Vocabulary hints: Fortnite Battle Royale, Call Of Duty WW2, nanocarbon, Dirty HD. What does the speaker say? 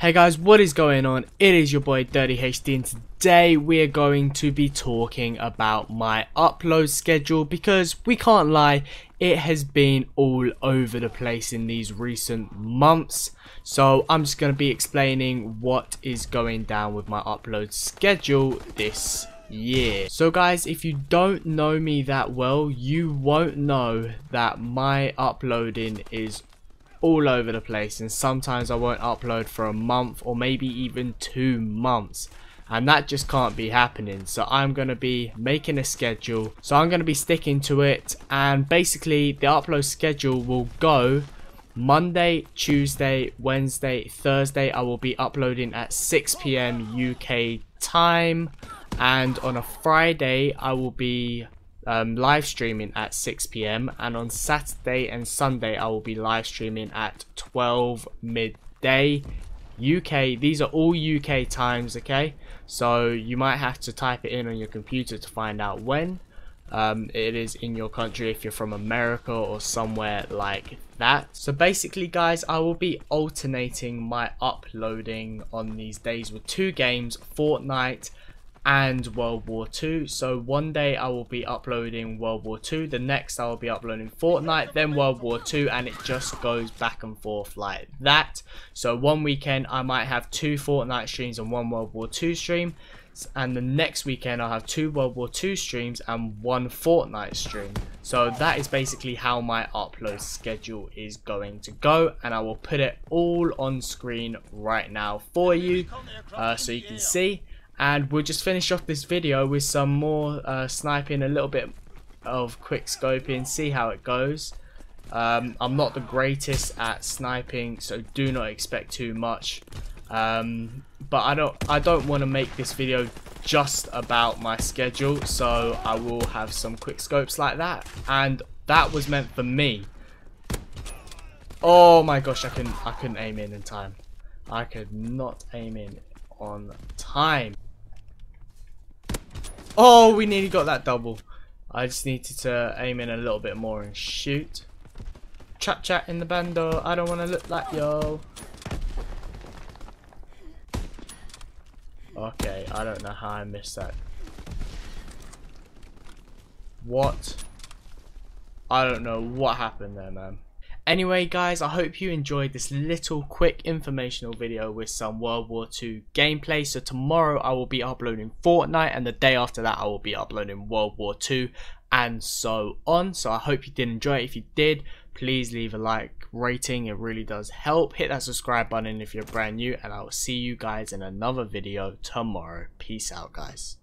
Hey guys, what is going on? It is your boy Dirty HD, and today we are going to be talking about my upload schedule because we can't lie, it has been all over the place in these recent months. So I'm just going to be explaining what is going down with my upload schedule this year. So guys, if you don't know me that well, you won't know that my uploading is all over the place, and sometimes I won't upload for a month or maybe even 2 months, and that just can't be happening. So I'm going to be making a schedule, so I'm going to be sticking to it, and basically the upload schedule will go Monday, Tuesday, Wednesday, Thursday. I will be uploading at 6 PM UK time, and on a Friday I will be live streaming at 6 PM, and on Saturday and Sunday I will be live streaming at 12 midday UK. These are all UK times, okay? So you might have to type it in on your computer to find out when it is in your country if you're from America or somewhere like that. So basically guys, I will be alternating my uploading on these days with 2 games, Fortnite and World War 2. So one day I will be uploading World War 2, the next I will be uploading Fortnite, then World War 2, and it just goes back and forth like that. So one weekend I might have 2 Fortnite streams and 1 World War 2 stream, and the next weekend I'll have 2 World War 2 streams and 1 Fortnite stream. So that is basically how my upload schedule is going to go, and I will put it all on screen right now for you so you can see. And we'll just finish off this video with some more sniping, a little bit of quick scoping, see how it goes. I'm not the greatest at sniping, so do not expect too much. But I don't want to make this video just about my schedule, so I will have some quick scopes like that. And that was meant for me. Oh my gosh, I couldn't aim in time. I could not aim in on time. Oh, we nearly got that double. I just needed to aim in a little bit more and shoot. Chat in the bando. I don't want to look like yo. Okay, I don't know how I missed that. What? I don't know what happened there, man. Anyway guys, I hope you enjoyed this little quick informational video with some World War 2 gameplay. So tomorrow I will be uploading Fortnite, and the day after that I will be uploading World War 2 and so on. So I hope you did enjoy it. If you did, please leave a like rating, it really does help. Hit that subscribe button if you're brand new, and I will see you guys in another video tomorrow. Peace out guys.